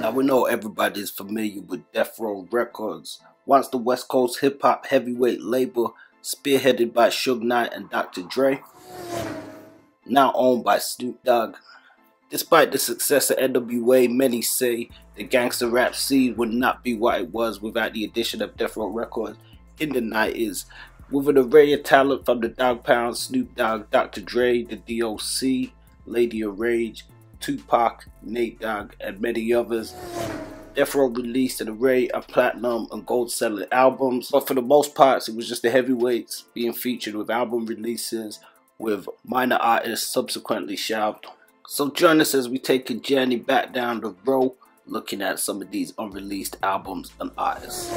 Now we know everybody's familiar with Death Row Records. Once the West Coast hip hop heavyweight label spearheaded by Suge Knight and Dr. Dre, now owned by Snoop Dogg. Despite the success of NWA, many say the gangster rap scene would not be what it was without the addition of Death Row Records in the 90s. With an array of talent from the Dogg Pound, Snoop Dogg, Dr. Dre, the D.O.C, Lady of Rage, Tupac, Nate Dogg, and many others, Death Row released an array of platinum and gold selling albums, but for the most part it was just the heavyweights being featured with album releases, with minor artists subsequently shelved. So join us as we take a journey back down the road, looking at some of these unreleased albums and artists.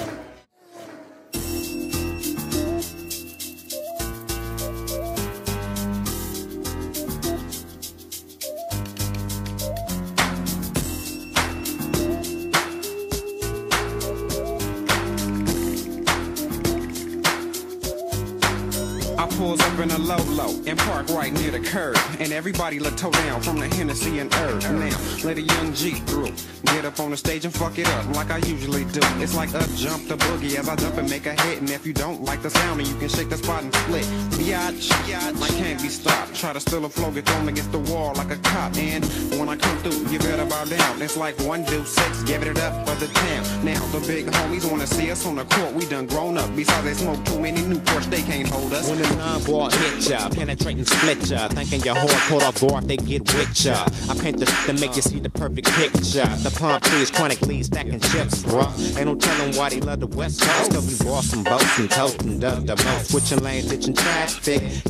In a low and park right near the curb, and everybody look toe down from the Hennessy and herb. Now let a young G through, get up on the stage and fuck it up like I usually do. It's like up jump the boogie as I jump and make a hit, and if you don't like the sound, then you can shake the spot and split. I can't be stopped. Try to steal a flow, get thrown against the wall like a cop, and when I come through, you better bow down. It's like 1, 2, 6, give it up for the town. Now the big homies wanna see us on the court. We done grown up. Besides, they smoke too many Newports, they can't hold us. When the non-ball hit ya, penetrate and split ya, thinking your whole caught off guard, they get with ya. I paint the to make you see the perfect picture. The palm trees, chronic leaves, stacking chips, bro. Ain't no telling why they love the West Coast. Cause we bought some boats and toast and dug the most. Switching lanes, ditching traffic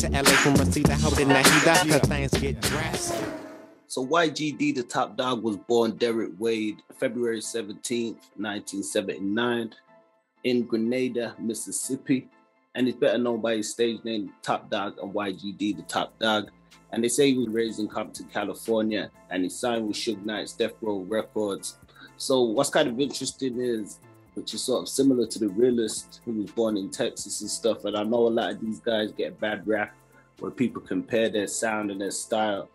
to LA from Reseda, holding that heat up, cause things get drastic. So YGD, the Top Dogg, was born Derek Wade, February 17th, 1979, in Grenada, Mississippi. And he's better known by his stage name, Top Dogg, and YGD, the Top Dogg. And they say he was raised in Compton, California, and he signed with Suge Knight's Death Row Records. So what's kind of interesting is, which is sort of similar to The Realist, who was born in Texas and stuff, and I know a lot of these guys get a bad rap where people compare their sound and their style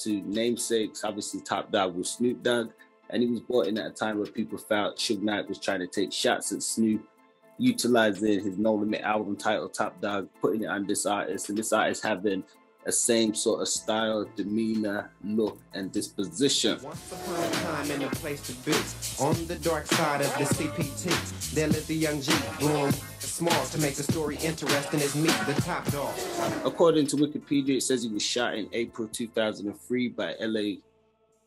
to namesakes. Obviously, Top Dogg was Snoop Dogg, and he was born in at a time where people felt Suge Knight was trying to take shots at Snoop, utilizing his No Limit album title, Top Dogg, putting it on this artist, and this artist having a same sort of style, demeanor, look, and disposition. Once upon a time and a place to be, on the dark side of the CPT, there lived the young G, born small to make the story interesting as me, the Top Dogg. According to Wikipedia, it says he was shot in April 2003 by LA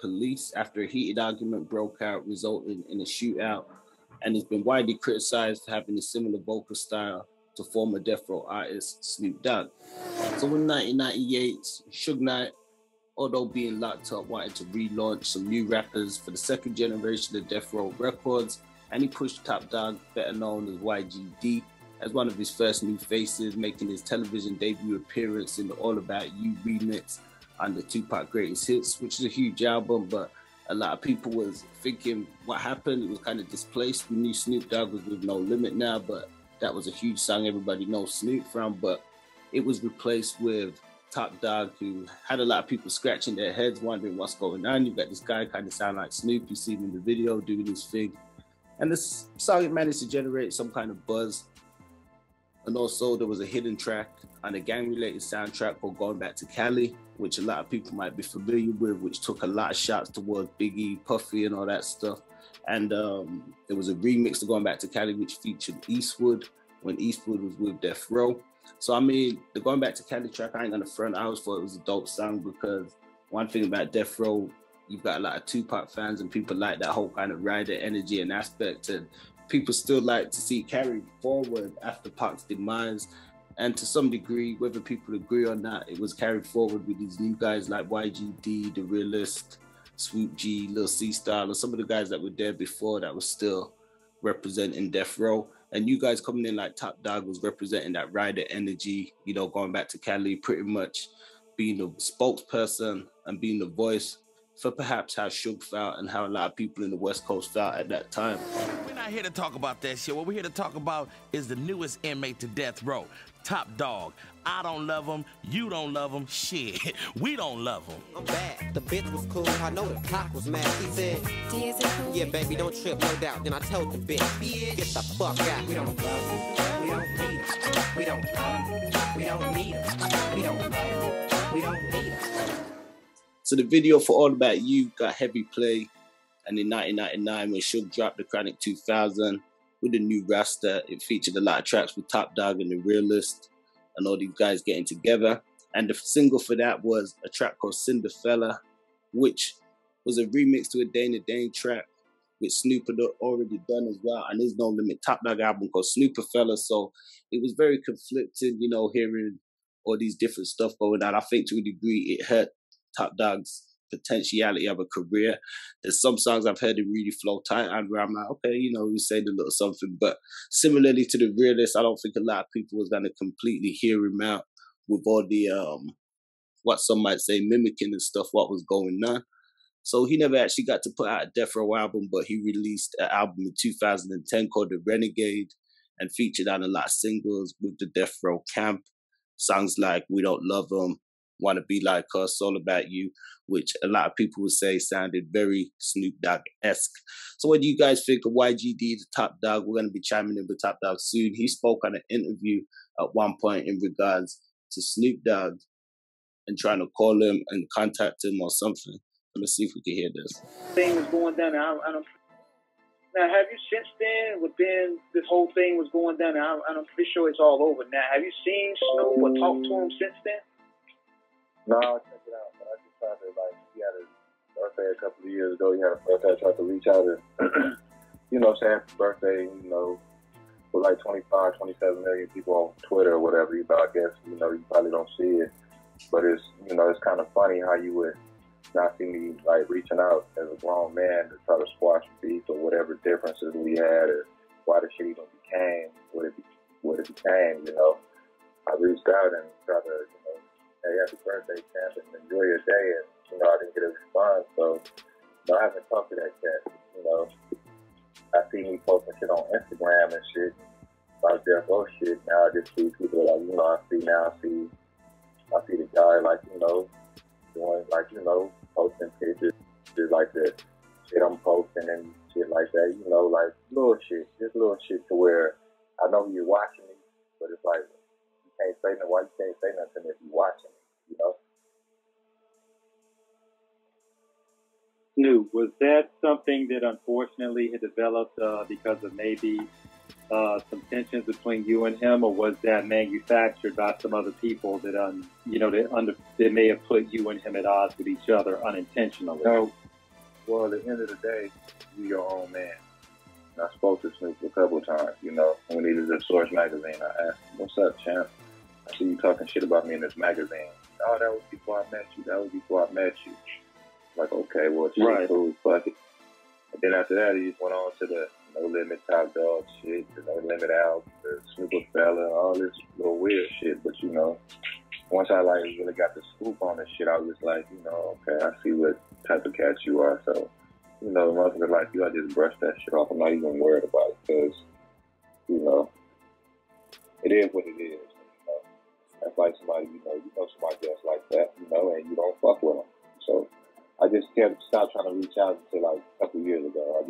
police after a heated argument broke out, resulting in a shootout. And he's been widely criticized for having a similar vocal style to former Death Row artist Snoop Dogg. So in 1998, Suge Knight, although being locked up, wanted to relaunch some new rappers for the second generation of Death Row Records, and he pushed Top Dogg, better known as YGD, as one of his first new faces, making his television debut appearance in the All About You remix on the Tupac Greatest Hits, which is a huge album, but a lot of people was thinking what happened. It was kind of displaced. We knew Snoop Dogg was with No Limit now, but that was a huge song everybody knows Snoop from, but it was replaced with Top Dogg, who had a lot of people scratching their heads, wondering what's going on. You got this guy kind of sound like Snoop, you see him in the video doing his thing. And this song managed to generate some kind of buzz. And also there was a hidden track on a gang-related soundtrack called Going Back to Cali, which a lot of people might be familiar with, which took a lot of shots towards Biggie, Puffy, and all that stuff. And there was a remix to Going Back to Cali, which featured Eastwood, when Eastwood was with Death Row. So, I mean, the Going Back to Cali track, I ain't gonna front, I always thought it was a dope song, because one thing about Death Row, you've got a lot of Tupac fans, and people like that whole kind of rider energy and aspect, and people still like to see carried forward after Pac's demise. And to some degree, whether people agree or not, it was carried forward with these new guys like YGD, The Realist, Swoop G, Lil' C-Style, or some of the guys that were there before that was still representing Death Row. And you guys coming in like Top Dogg was representing that rider energy, you know, Going Back to Cali, pretty much being the spokesperson and being the voice for perhaps how Suge felt and how a lot of people in the West Coast felt at that time. We're not here to talk about that shit. What we're here to talk about is the newest inmate to Death Row, Top Dogg. I don't love him, you don't love him, shit, we don't love him. I'm back, the bitch was cool, I know the clock was mad, he said, D, is it cool? Yeah, baby, don't trip, no doubt. Then I told the bitch, get the fuck out. We don't love, we don't need us. We don't love, we don't need us. We don't love, we don't need us. So the video for All About You got heavy play. And in 1999, when Suge dropped the Chronic 2000 with the new roster, it featured a lot of tracks with Top Dogg and The Realist and all these guys getting together. And the single for that was a track called Cinderfella, which was a remix to a Dana Dane track, which Snoop had already done as well, and his No Limit Top Dogg album called Snoopafella. So it was very conflicting, you know, hearing all these different stuff going on. I think to a degree it hurt Top Dogg's potentiality of a career. There's some songs I've heard that really flow tight, and where I'm like, okay, you know, we said a little something. But similarly to The Realist, I don't think a lot of people was going to completely hear him out with all the, what some might say, mimicking and stuff, what was going on. So he never actually got to put out a Death Row album, but he released an album in 2010 called The Renegade and featured on a lot of singles with the Death Row camp. Songs like We Don't Love 'Em, Wanna Be Like Us, All About You, which a lot of people would say sounded very Snoop Dogg-esque. So what do you guys think of YGD, the Top Dogg? We're going to be chiming in with Top Dogg soon. He spoke on an interview at one point in regards to Snoop Dogg and trying to call him and contact him or something. Let's see if we can hear this. Thing was going down. I don't. Now, have you since then, within this whole thing was going down, I'm pretty sure it's all over now. Have you seen Snoop or talked to him since then? No, I checked it out, but I just found that, like, he had his birthday a couple of years ago. He had a birthday. I tried to reach out and, you know, say happy birthday, you know, with like 25, 27 million people on Twitter or whatever, you know, I guess, you know, you probably don't see it. But it's, you know, it's kind of funny how you would not see me, like, reaching out as a grown man to try to squash beef or whatever differences we had or why the shit even became what it became, you know. I reached out and tried to, you know, hey, happy birthday, champ, and enjoy your day, and, you know, I didn't get a response, so, you know, I haven't talked to that cat, you know. I see me posting shit on Instagram and shit about DFO shit. Now I just see people like, you know, I see the guy, like, you know, doing, like, you know, posting pictures, just like the shit I'm posting and shit like that, you know, like little shit, just little shit to where I know you're watching me, but it's like, you can't say nothing, why you can't say nothing if you're watching me, you know? Snoop, was that something that unfortunately had developed because of maybe some tensions between you and him, or was that manufactured by some other people that, you know, that may have put you and him at odds with each other unintentionally? No. Well, at the end of the day, you're your own man. And I spoke to Snoop a couple of times, you know, when he did the Source magazine. I asked him, what's up, champ? I see you talking shit about me in this magazine. Oh, that was before I met you. That was before I met you. Like, okay, well, it's right. Cool, fuck it. And then after that, he just went on to the No Limit Top Dogg shit, the No Limit album, the Snoopafella, all this little weird shit. But, you know, once I, like, really got the scoop on this shit, I was just like, you know, okay, I see what type of cat you are. So, you know, most of the like you, I just brushed that shit off. I'm not even worried about it because, you know, it is what it is. You know? That's like somebody, you know somebody that's like that, you know, and you don't fuck with them. So I just kept stopped trying to reach out until like a couple years ago. I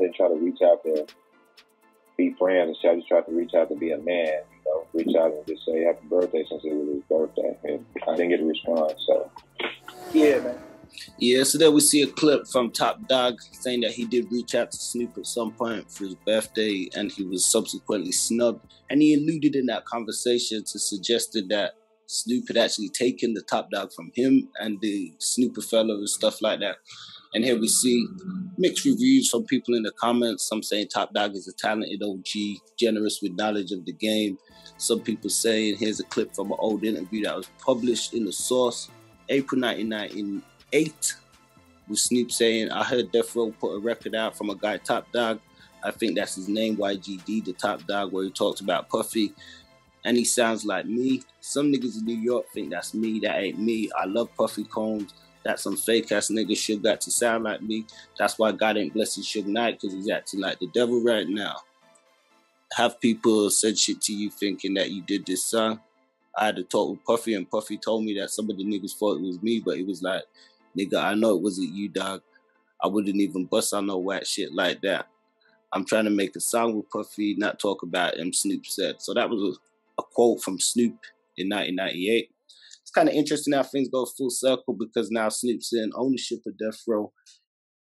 didn't try to reach out to be friends. I just tried to reach out to be a man, you know, reach out and just say happy birthday since it was his birthday. And I didn't get a response, so. Yeah, man. Yeah, so there we see a clip from Top Dogg saying that he did reach out to Snoop at some point for his birthday and he was subsequently snubbed. And he alluded in that conversation to suggested that Snoop had actually taken the Top Dogg from him and the Snoopafella and stuff like that. And here we see mixed reviews from people in the comments. Some saying Top Dogg is a talented OG, generous with knowledge of the game. Some people saying, here's a clip from an old interview that was published in The Source, April 1998, with Snoop saying, I heard Death Row put a record out from a guy, Top Dogg. I think that's his name, YGD, the Top Dogg, where he talks about Puffy. And he sounds like me. Some niggas in New York think that's me. That ain't me. I love Puffy Combs. That's some fake-ass nigga. Suge got to sound like me. That's why God ain't blessing Suge Knight, because he's acting like the devil right now. Have people said shit to you thinking that you did this song? I had a talk with Puffy, and Puffy told me that some of the niggas thought it was me, but it was like, nigga, I know it wasn't you, dog. I wouldn't even bust on no whack shit like that. I'm trying to make a song with Puffy, not talk about him, Snoop said. So that was a quote from Snoop in 1998. It's kind of interesting how things go full circle, because now Snoop's in ownership of Death Row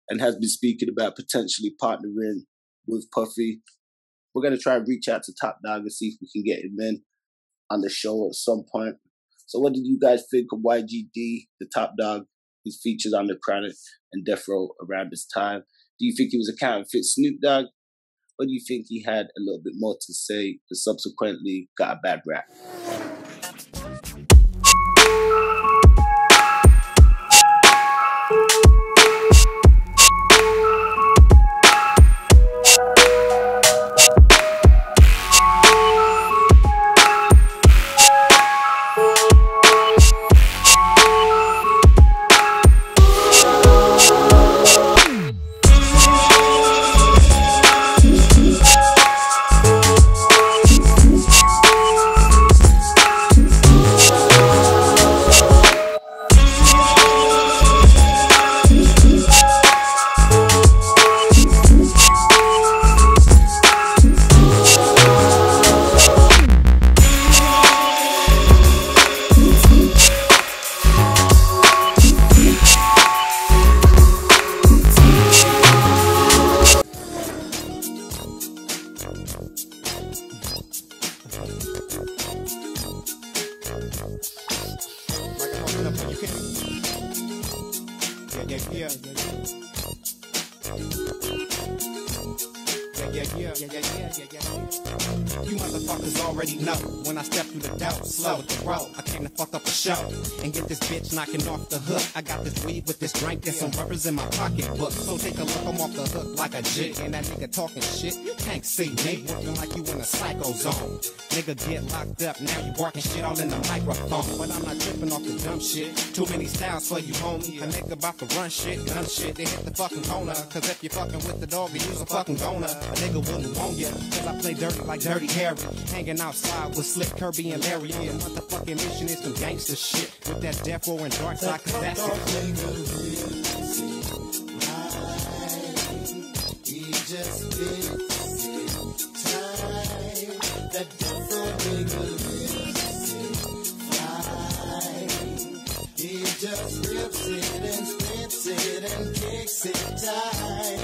and has been speaking about potentially partnering with Puffy. We're going to try and reach out to Top Dogg and see if we can get him in on the show at some point. So what did you guys think of YGD, the Top Dogg, his features on the Chronic and Death Row around this time? Do you think he was a counterfeit Snoop Dogg? Or do you think he had a little bit more to say and subsequently got a bad rap? You motherfuckers already know when I step through the dough, slow with the roll. I came to fuck up a show and get this bitch knocking off the hook. I got this weed with this drink and some rubbers in my pocketbook. So take a look, I'm off the hook like a jig. And that nigga talking shit, you can't see me. Working like you in a psycho zone. Nigga get locked up, now you barking shit all in the microphone. But I'm not tripping off the dumb shit. Too many styles for you, homie. A nigga about to run shit, gun shit. They hit the fucking corner. Cause if you fucking with the dog, you's a fucking goner. A nigga wouldn't want ya. Cause I play dirty like Dirty Harry. Hanging outside with Slick, Kirby, and Larry. On the motherfucking mission is some gangster shit. With that Death Row and Dark Side, cause that's it. He just fits it tight. That Death Row nigga rips it tight. He just rips it and spits it and kicks it tight.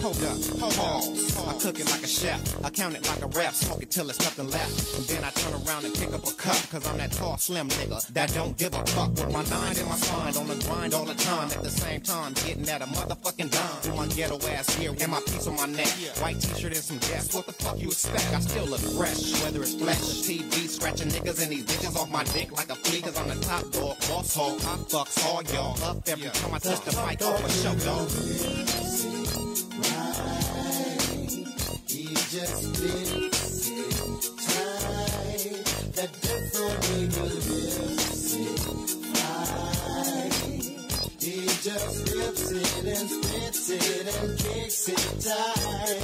Hold up, pause. I cook it like a chef. I count it like a rap, smoke it till it's nothing left. And then I turn around and pick up a cup. Cause I'm that tall, slim nigga that don't give a fuck. With my nine in my spine, on the grind all the time. At the same time, getting at a motherfucking dime. With my ghetto ass here and my piece on my neck. White t-shirt and some gas, what the fuck you expect? I still look fresh, whether it's flesh, TV, scratching niggas and these bitches off my dick like a flea. Cause I'm the top dog, boss hog. I fucks all y'all up every time I touch the mic off a show, dog. Just fits it tight. That Death Row nigga rips it right. He just rips it and spits it and kicks it tight.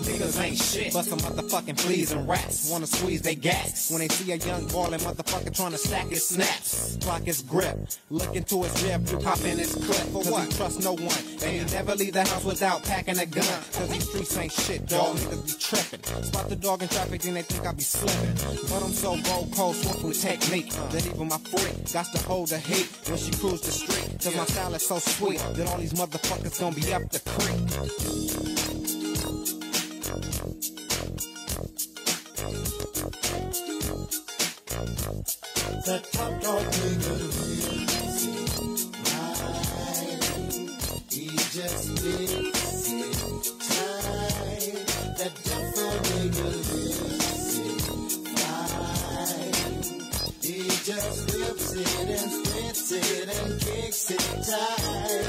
Niggas ain't shit, but some motherfucking fleas and rats wanna squeeze they gas. When they see a young ballin' motherfucker trying to stack his snaps, block his grip, look into his lip, you pop in his clip. For what? Trust no one. And you never leave the house without packing a gun. Cause these streets ain't shit, dog. Niggas be trippin'. Spot the dog in traffic and they think I be slippin'. But I'm so bold, cold, swift with technique that even my freak got to hold the heat when she cruise the street. Cause my style is so sweet that all these motherfuckers gon' be up the creek. The top dog nigga. Just fits it tight. That Death Row nigga rips it right. He just rips it and splits it and kicks it tight.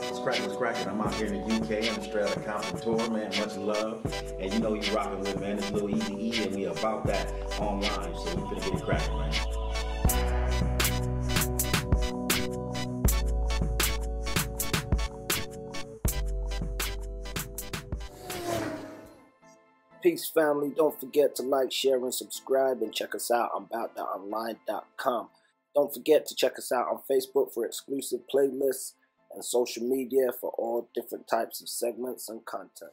What's cracking? I'm out here in the UK. I'm straight out of Compton tour, man. Much love. And you know you rocking with, man. It's Lil Eazy-E and we about that online. So we finna get it cracking, man. Peace, family. Don't forget to like, share, and subscribe. And check us out on boutdatonline.com. Don't forget to check us out on Facebook for exclusive playlists and social media for all different types of segments and content.